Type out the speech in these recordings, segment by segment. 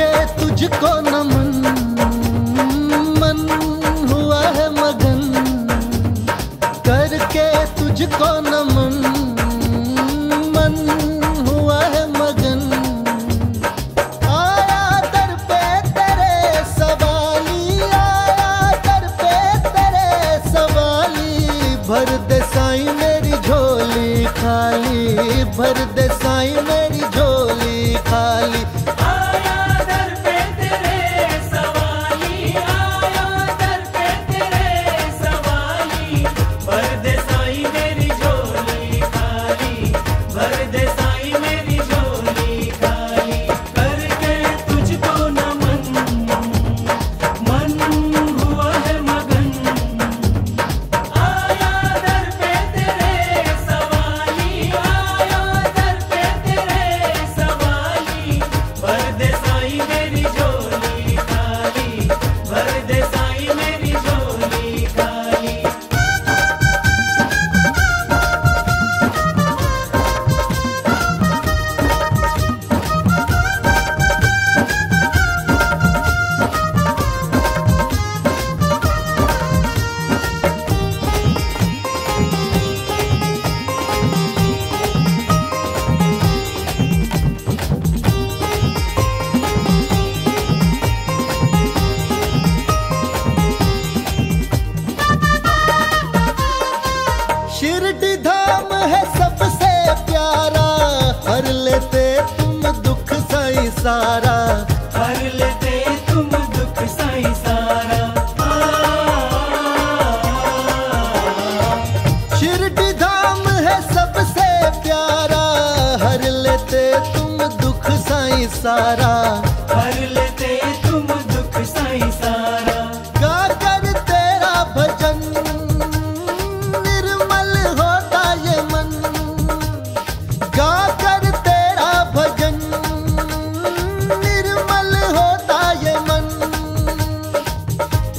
के तुझको नमन, मन हुआ है मगन करके तुझको नमन, मन हुआ है मगन। आया दर पे तेरे सवाली, आया दर पे तेरे सवाली, भर दे साईं मेरी झोली खाली, भर दे साईं मेरी झोली खाली। शिरडी धाम है सबसे प्यारा, हर लेते तुम दुख साई सारा, हर लेते तुम दुख साई सारा। शिरडी धाम है सबसे प्यारा, हर लेते तुम दुख साई सारा, हर लेते तुम दुख साई सारा।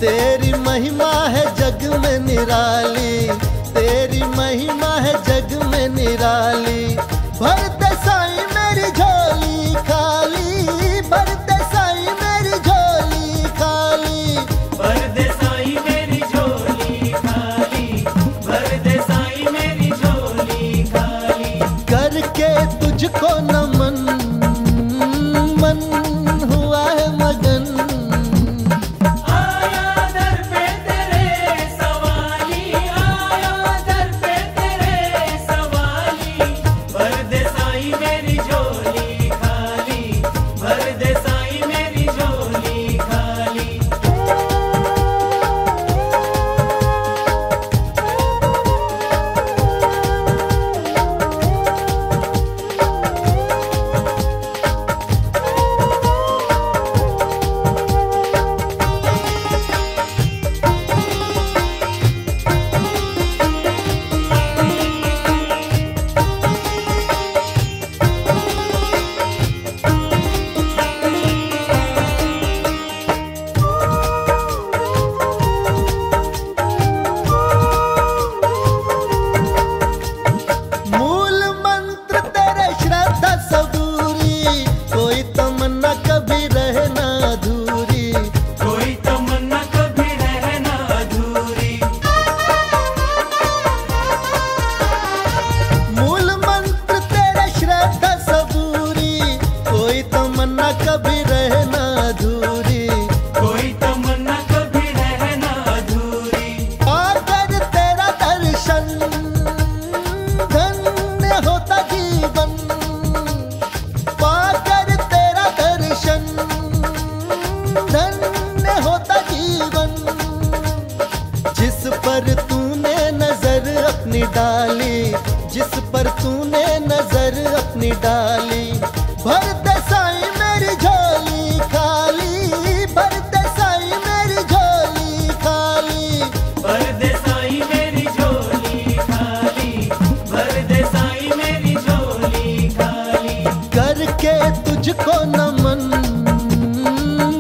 तेरी महिमा है जग में निराली, तेरी महिमा है जग में निराली। भर दे साईं मेरी झोली खाली, भर दे साईं मेरी झोली खाली, भर दे साईं मेरी झोली खाली, भर दे साईं मेरी झोली खाली। करके तुझको नमन, मन हुआ है मगन। डाली जिस पर तूने नजर अपनी डाली, भर दे साईं मेरी झोली खाली, भर दे साईं मेरी झोली खाली, भर दे साईं मेरी झोली खाली, भर दे साईं मेरी झोली खाली। करके तुझको नमन,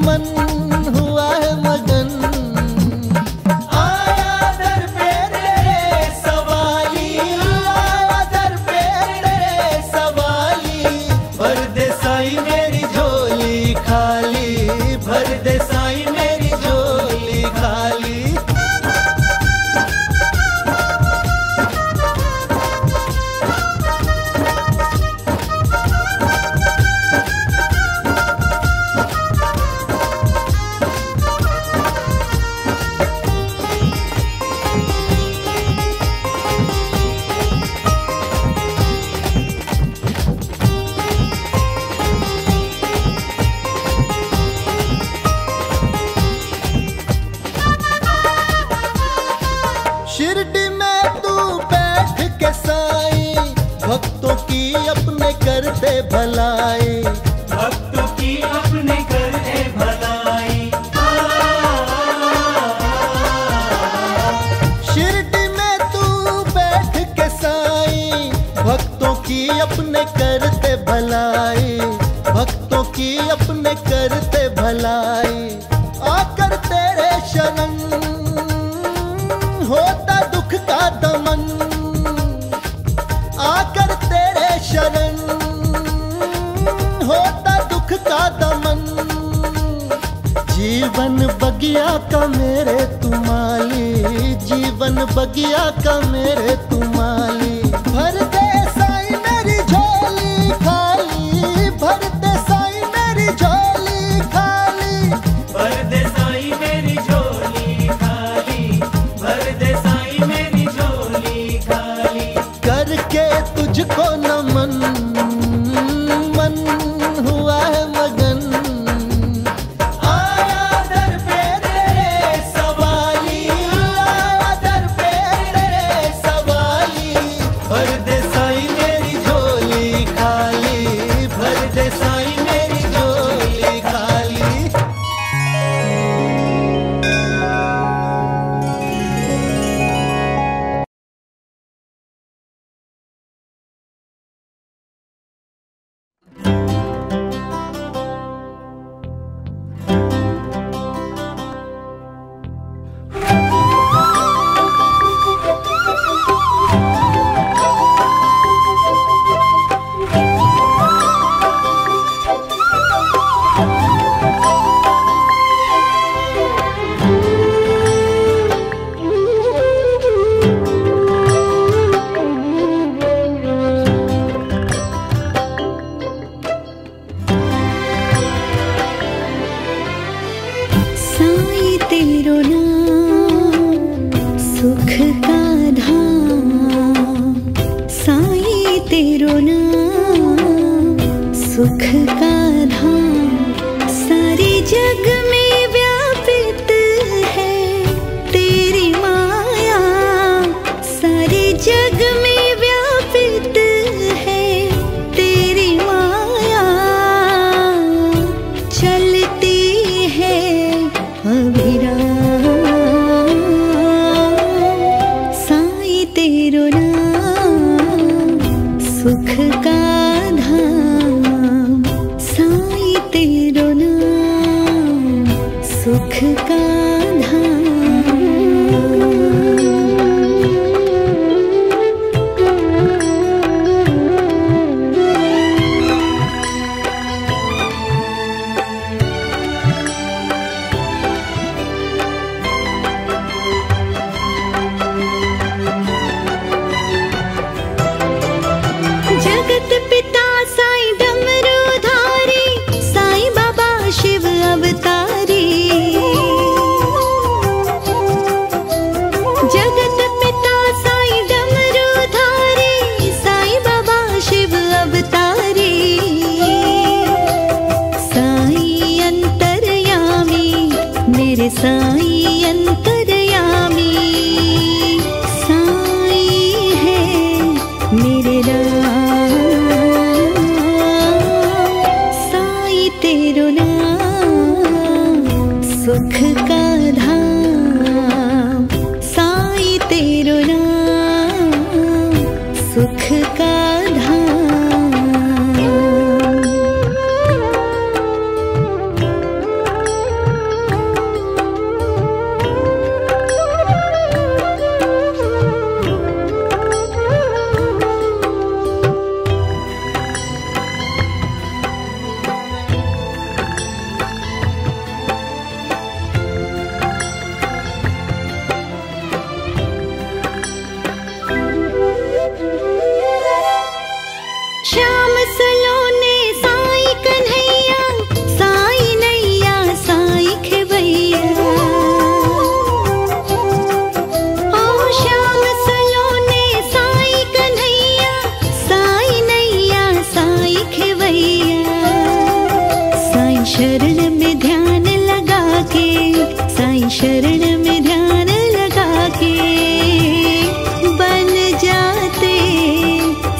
मन हुआ है मगन। अपने करते भलाई, भक्तों की अपने करते भलाई। शिरडी में तू बैठ के साई, भक्तों की अपने करते भलाई, भक्तों की अपने करते भलाई। आकर तेरे शरण होता दुख का दमन, आकर तेरे शरण होता दुख का दमन। जीवन बगिया का मेरे तू माली, जीवन बगिया का मेरे तू माली। भर दे साईं मेरी झोली खाली, भर दे साईं मेरी झोली खाली, भर दे साईं मेरी झोली खाली, भर दे साईं मेरी झोली खाली। करके तुझको नमन, मन हुआ है मगन। आया दर पे तेरे सवाली, आया दर पे तेरे सवाली। भर दे साईं मेरी झोली खाली, भर दे साईं मेरी झोली खाली।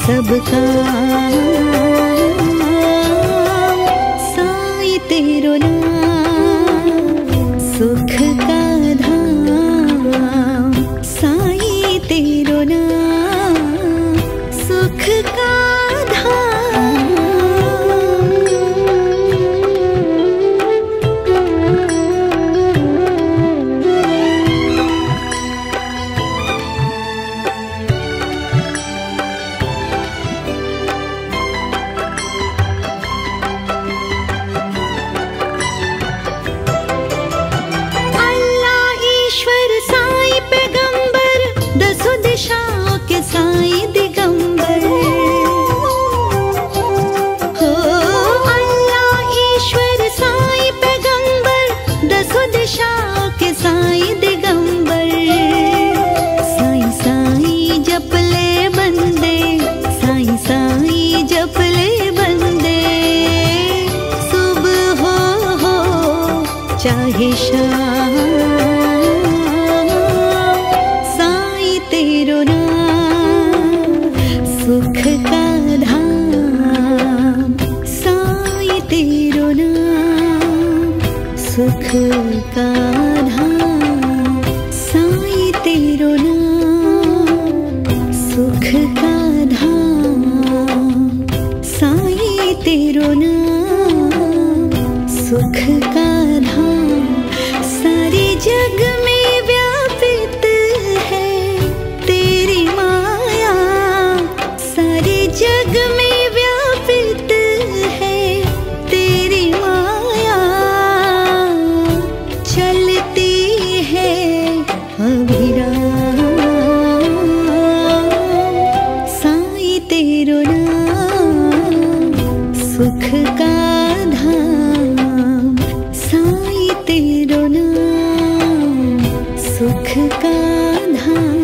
सबका चाहे शाम, साई तेरो नाम सुख का धाम, साई तेरो नाम सुख का धाम, साई तेरो नाम सुख का धाम, साई तेरो नाम सुख का धाम। सारे जग में व्यापित है तेरी माया, सारे जग में व्यापित है तेरी माया, चलती है अभिराम, साई तेरो नाम सुख का धाम, साई तेरो नाम सुख का धाम।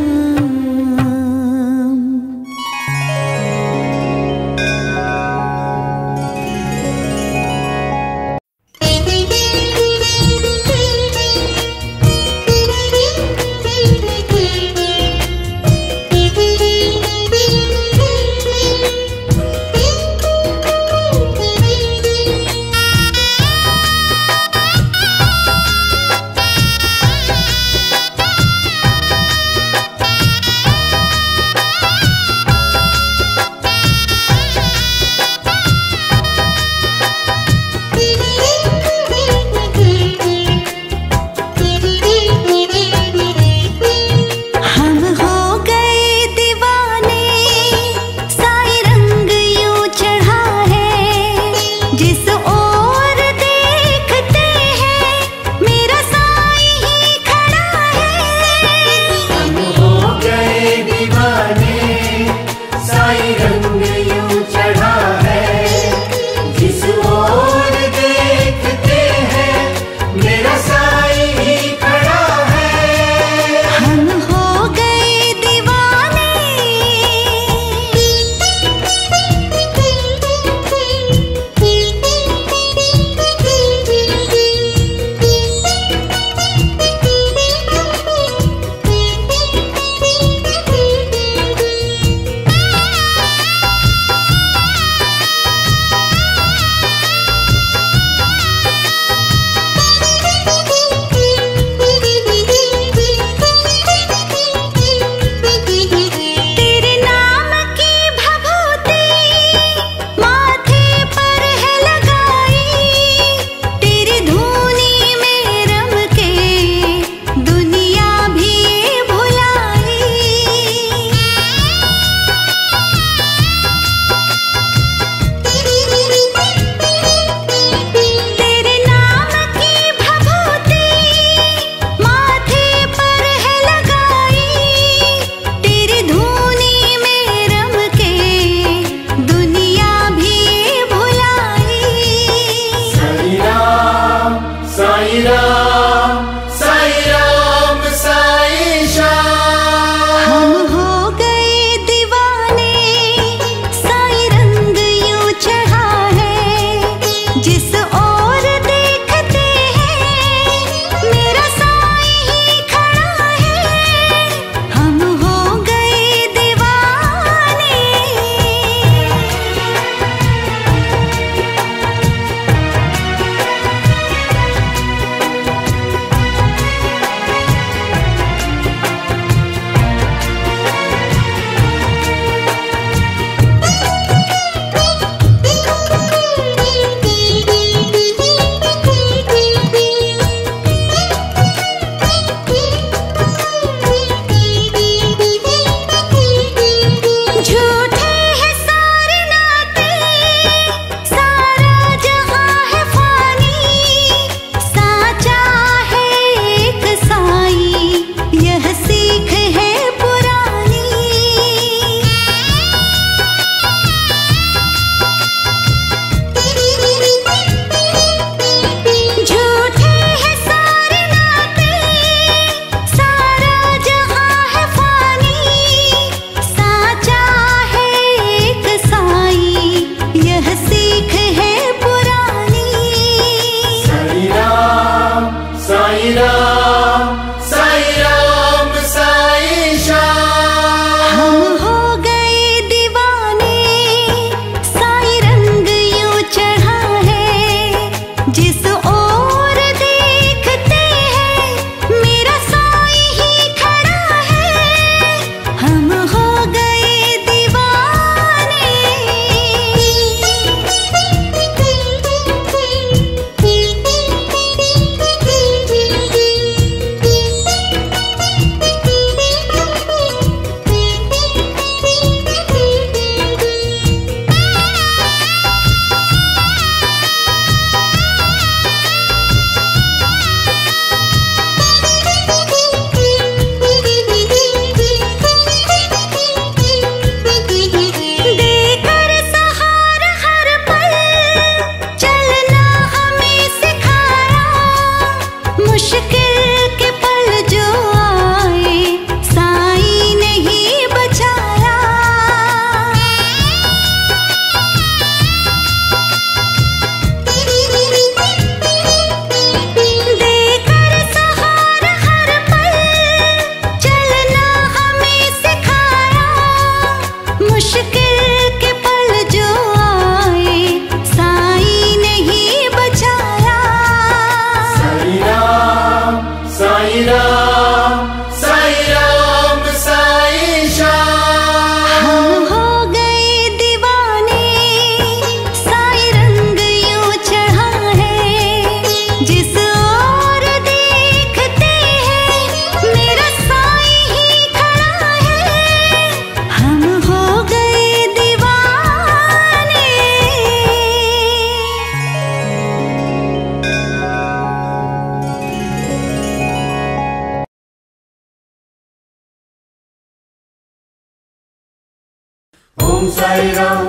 साई राम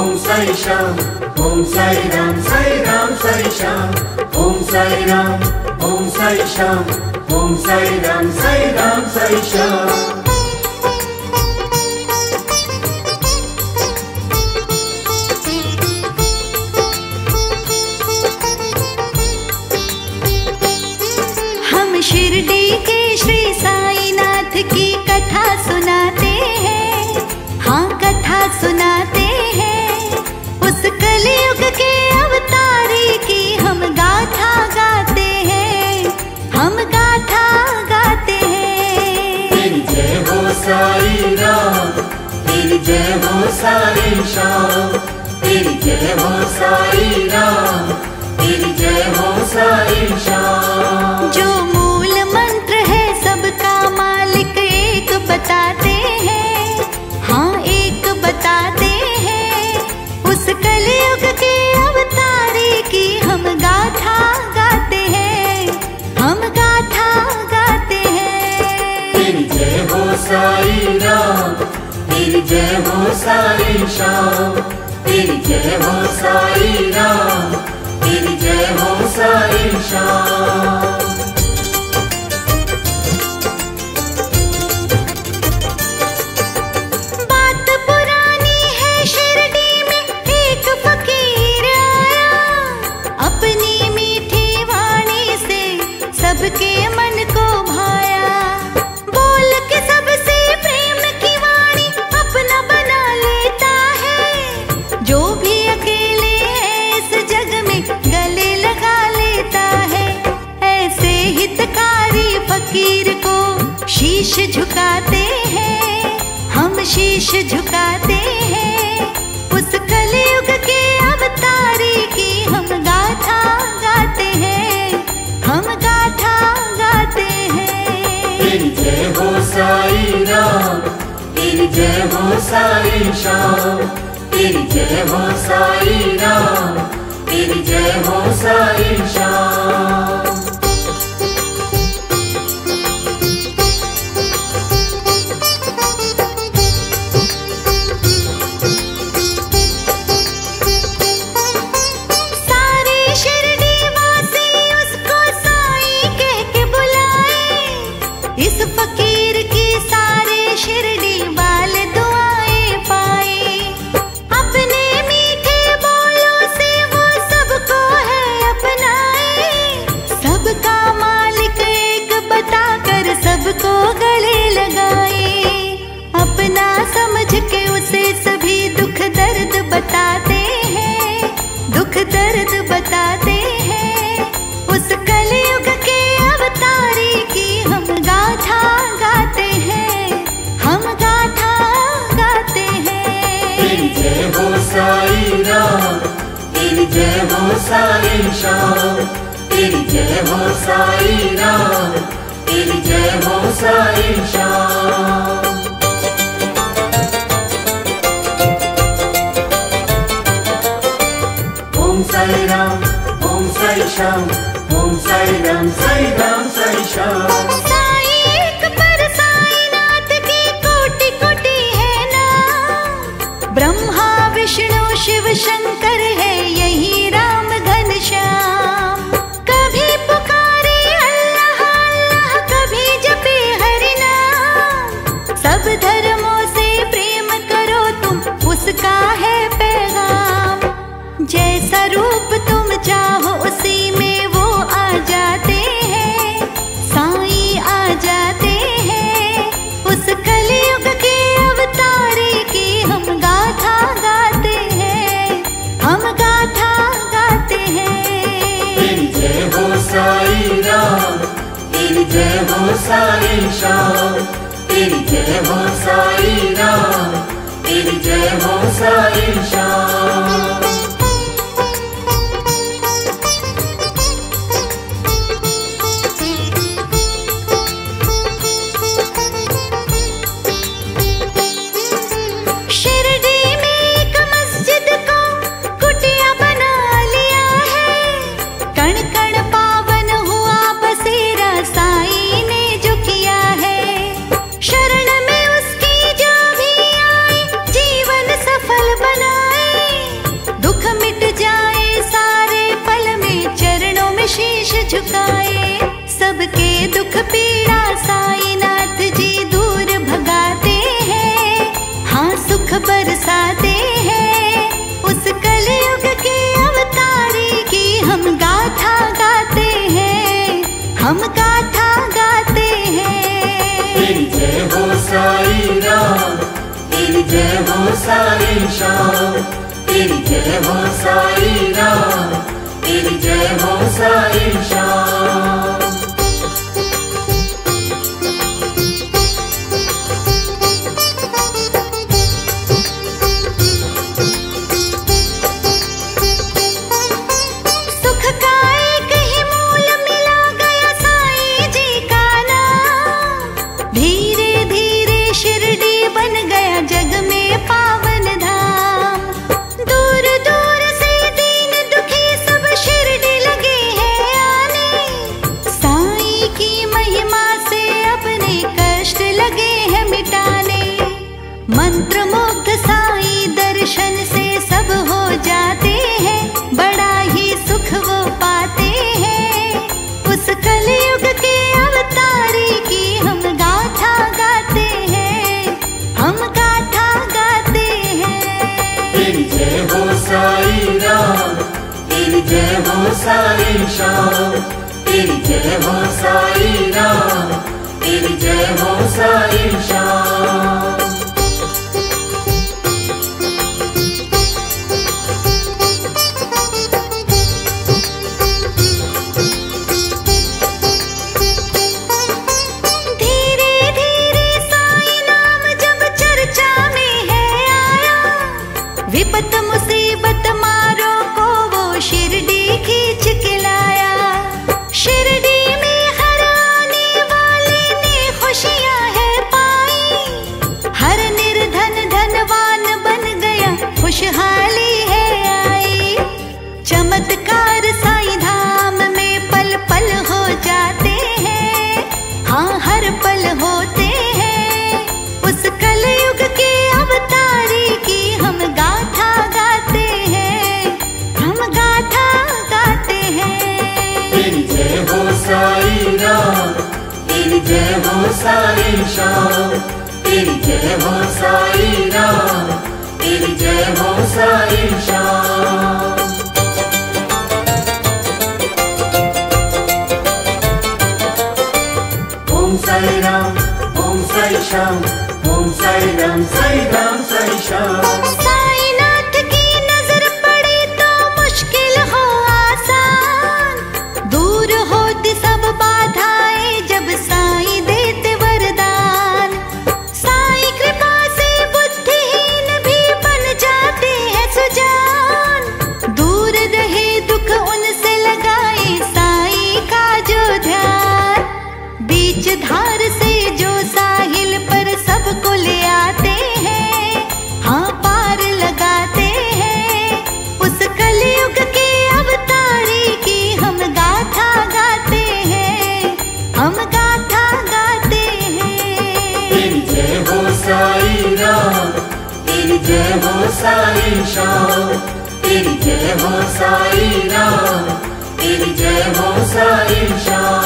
ओम साई श्याम ओम साई राम साई राम साई श्याम ओम साई राम ओम साई श्याम ओम साई राम साई राम साई श्याम। शिरडी के श्री साईनाथ की कथा सुनाते हैं, हाँ कथा सुनाते हैं, उस कलयुग के अवतारी की हम गाथा गाते हैं, हम गाथा गाते हैं। तेरी जय हो साई राम, तेरी जय हो साई श्याम, तेरी जय हो साई राम, तेरी जय हो साई श्याम। जो बताते हैं, हाँ एक बताते हैं, उस कलयुग के अवतारी की हम गाथा गाते हैं। तेरी जय हो साई राम, तेरी जय हो साई श्याम, तेरी जय हो साई राम, तेरी जय हो साई श्याम। शीश झुकाते हैं, हम शीश झुकाते हैं, उस कलयुग के अवतारी की हम गाथा गाते हैं। तेरी जय हो साई राम, तेरी जय हो साई श्याम, तेरी जय हो साई राम, तेरी जय हो साई श्याम। बताते हैं दुख दर्द बताते हैं, उस कलयुग के अवतारी की हम गाथा गाते हैं। तेरी जय हो साई राम, तेरी जय हो साई श्याम, तेरी जय हो साई राम, तेरी जय हो साई श्याम। साई राम ओम साई श्याम ओम साई राम साई राम साई श्याम। साई एक पर साईनाथ की कोटि कोटि है ना, ब्रह्मा विष्णु शिव शंकर है यही राम घन श्याम। कभी पुकारे अल्लाह अल्लाह, कभी जपे हरि नाम, सब धर्मों से प्रेम करो तुम उसका है पैगाम। जैसा रूप तुम चाहो उसी में वो आ जाते हैं, साईं आ जाते हैं, उस कलयुग के अवतारी की हम गाथा गाते हैं। तेरी जय हो साई राम, तेरी जय हो साई श्याम, तेरी जय हो साई राम, तेरी जय हो साई श्याम। सारी शाम, तेरी जय हो सारी राम, तेरी जय हो सारी शाम। मंत्रमुग्ध साईं दर्शन से सब हो जाते हैं, बड़ा ही सुख वो पाते हैं। उस कलयुग के अवतारी की हम गाथा गाते हैं, हम गाथा गाते हैं। तेरी जय हो साईं राम, तेरी जय हो साईं शाम, तेरी जय हो साईं राम, तेरी जय हो साईं शाम। विपत मुसीबत मारों को वो शिरडी खींच के लाया, शिरडी में हर आने वाले ने खुशियाँ है पाई, हर निर्धन धनवान बन गया, खुशहाली है आई। चमत्कार साईं धाम में पल पल हो जाते हैं, हाँ हर पल होते हैं। उस कलयुग के अवतारी की हम गाथा गाते हैं, हम गाथा गाते हैं। तेरी जय हो साईं राम, तेरी जय हो साईं शाम, तेरी जय हो साईं राम, तेरी जय हो साईं शाम। ओम साईं राम, ओम साईं शाम, ओम साईं राम, साईं राम साईं शाम। धार से जो साहिल पर सबको ले आते हैं, हाँ पार लगाते हैं। उस कलयुग के अवतारी की हम गाथा गाते हैं, हम गाथा गाते हैं। तेरी जय हो साईं राम, तेरी जय हो साईं शाम, तेरी जय हो साईं राम, तेरी जय हो साईं शाम।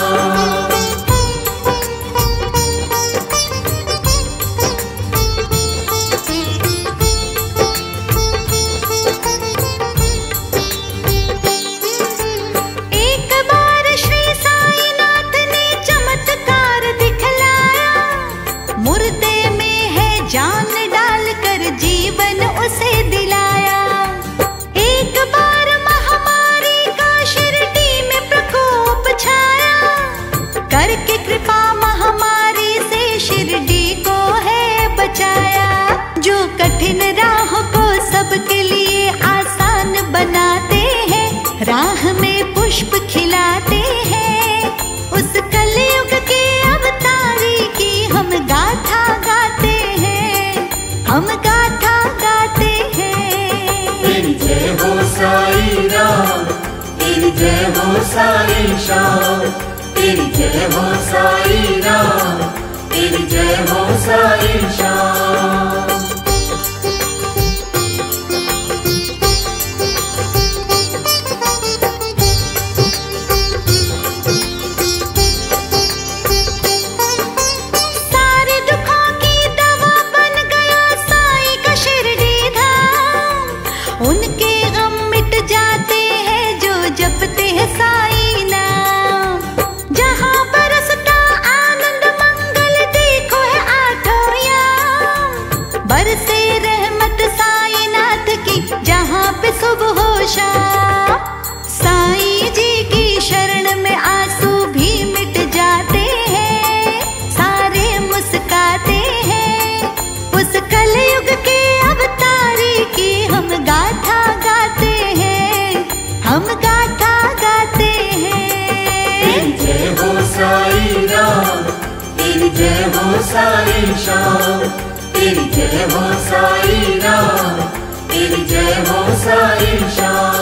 करके कृपा महामारी से शिरडी को है बचाया, जो कठिन राह को सबके लिए आसान बनाते हैं, राह में पुष्प खिलाते हैं। उस कलयुग के अवतारी की हम गाथा गाते हैं, हम गाथा गाते हैं। तेरी जय हो साईं राम, तेरी जय हो साईं शाम, तेरी जय हो साईं राम, तेरी जय हो साईं शाम। सारे दुखों की दवा बन गया साईं का शिरडी धाम, उनके गम मिट जाते हैं जो जपते हैं साईं नाम। जहाँ बरसता आनंद मंगल देखो है आठों याम, शाम, तेरी जय हो साईं राम, तेरी जय हो साईं शाम।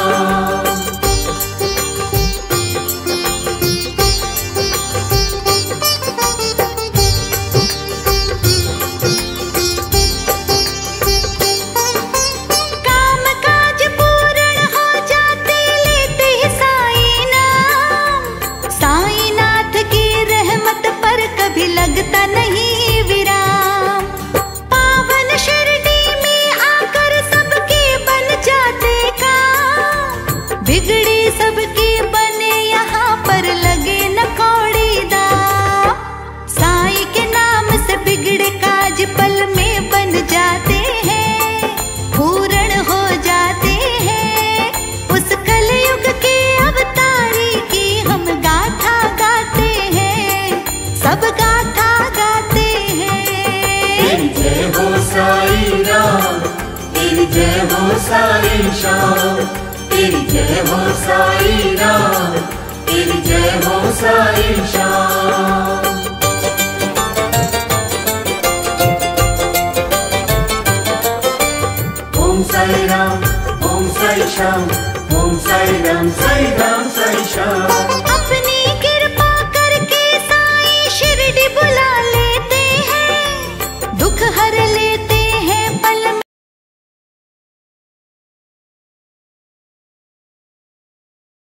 सब गाथा गाते हैं, तेरी जय हो साईं राम, तेरी जय हो साईं शाम, तेरी जय हो साईं राम, तेरी जय हो साईं शाम। ओम साईं राम, ओम साईं शाम, ओम साईं राम साईं राम साईं शाम।